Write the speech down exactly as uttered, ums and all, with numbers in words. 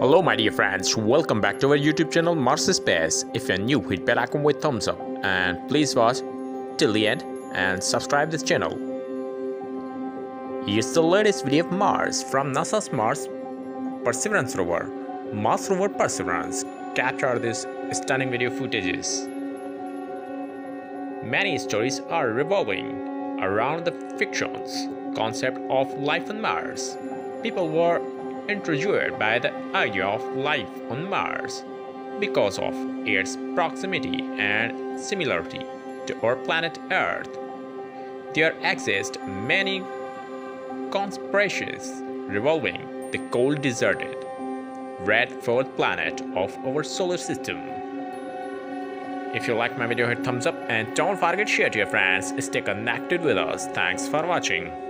Hello my dear friends, welcome back to our YouTube channel Mars Space. If you're new, hit bell icon with thumbs up and please watch till the end and subscribe this channel. Here's the latest video of Mars from NASA's Mars Perseverance rover. Mars rover Perseverance captured these stunning video footages. Many stories are revolving around the fiction's concept of life on Mars. People were intrigued by the idea of life on Mars because of its proximity and similarity to our planet Earth. There exist many conspiracies revolving the cold, deserted, red-filled planet of our solar system. If you like my video, hit thumbs up and don't forget to share to your friends. Stay connected with us. Thanks for watching.